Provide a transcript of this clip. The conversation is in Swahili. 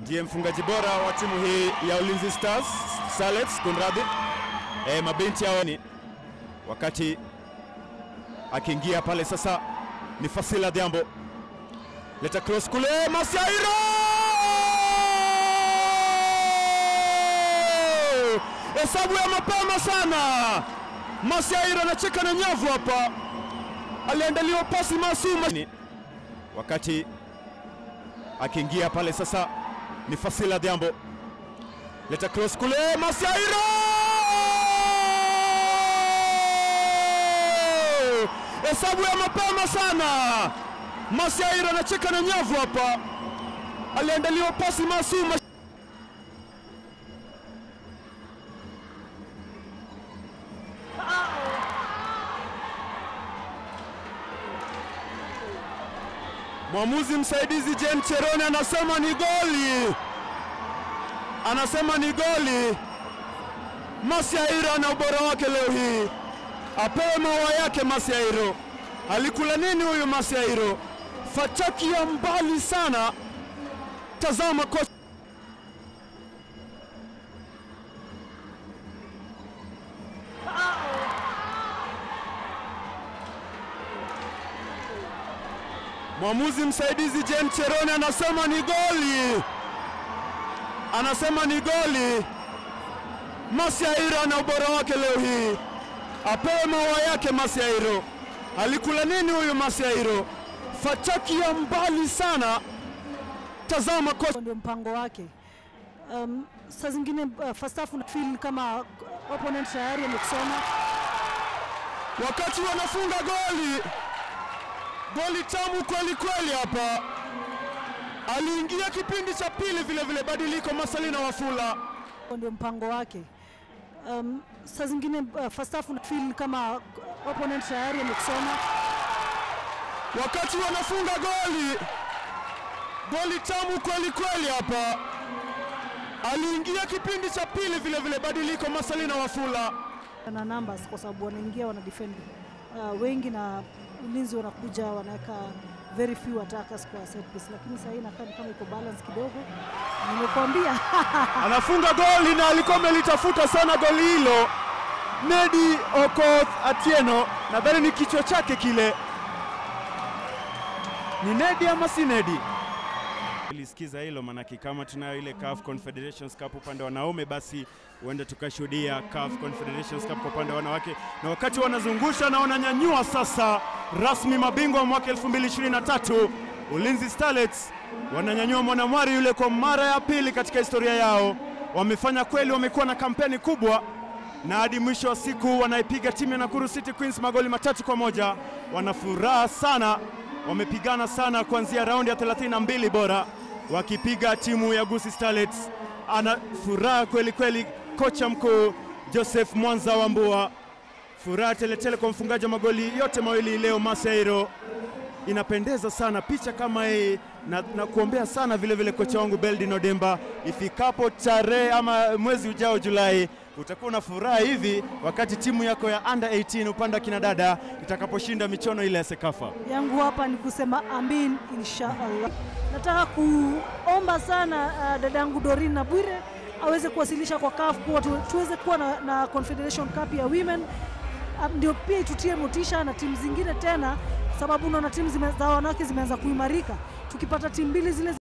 ndiye mfungaji bora wa timu hii ya Ulinzi Stars, Salex Kondradi. Mabinti hao ni wakati akiingia pale sasa ni Fasila Diambo. Leta cross kule Masairo! Hesabu ya mapema sana. Masairo anacheka na nyavu hapa. Aliandaliwa pasi masuma. Wakati akiingia pale sasa ni Fasila Diambo. Leta cross kule Masairo! Hesabu ya mapema sana. Masairo anacheka na nyavu hapa. Aliandaliwa pasi masuma. Mwamuzi msaidizi James Cherone anasema ni goli. Anasema ni goli. Masairo na ubora wake leo hii. Apewe maua yake Masairo. Alikula nini huyu Masairo? Fataki ya mbali sana. Tazama kocha. Mwamuzi msaidizi Jean Cherone anasema ni goli. Anasema ni goli. Masairo na ubora wake leo hii. Apewe maua yake Masairo. Alikula nini huyu Masairo? Fataki ya mbali sana. Tazama kocha ndio mpango wake. Saa zingine first half una feel kama opponent tayari amekusoma. Wakati wanafunga goli. Goli tamu kweli kweli hapa. Aliingia kipindi cha pili vile vile badiliko Masalini na Wafula. Ndio mpango wake. Saa zingine first half una feel kama opponent tayari amekusoma. Wakati wanafunga goli. Goli tamu kweli kweli hapa. Aliingia kipindi cha pili vile vile badiliko Masalini na Wafula. Na numbers kwa sababu wanaingia wana defend wengi na Ulinzi wanakuja wanaweka very few attackers kwa set piece, lakini sasa inakaa kama iko balance kidogo. Nimekuambia anafunga goli na alikuwa amelitafuta sana goli hilo. Nedi Okoth Atieno, nadhani ni kichwa chake kile. Ni Nedi ama si Nedi? Nilisikiza hilo manaki kama tunayo ile CAF Confederation Cup upande wa wanaume, basi uende tukashuhudia CAF Confederation Cup kwa upande wa wanawake. Na wakati wanazungusha na wananyanyua sasa rasmi mabingwa mwaka 2023 Ulinzi Starlets wananyanyua mwanamwari yule kwa mara ya pili katika historia yao. Wamefanya kweli, wamekuwa na kampeni kubwa na hadi mwisho wa siku wanaipiga timu ya Nakuru City Queens magoli 3-1. Wanafuraha sana. Wamepigana sana kuanzia raundi ya 32 bora wakipiga timu ya Gusi Starlets. Anafuraha kweli kweli kocha mkuu Joseph Mwanza Wambua. Furaha teletele kwa mfungaji magoli yote mawili leo Masairo. Inapendeza sana picha kama hii na kuombea sana vile vile kocha wangu Beldinodemba. Ifikapo tarehe ama mwezi ujao Julai, utakuwa na furaha hivi wakati timu yako ya under 18 upanda kina dada itakaposhinda michono ile ya Sekafa. Yangu hapa ni kusema amin inshallah. Nataka kuomba sana dadangu Dorina Bwire aweze kuwasilisha kwa CAF kwa tuweze kuwa na Confederation Cup ya women, ndio pia itutie motisha na timu zingine tena, sababu unaona timu za wanawake zimeanza kuimarika. Tukipata timu mbili zile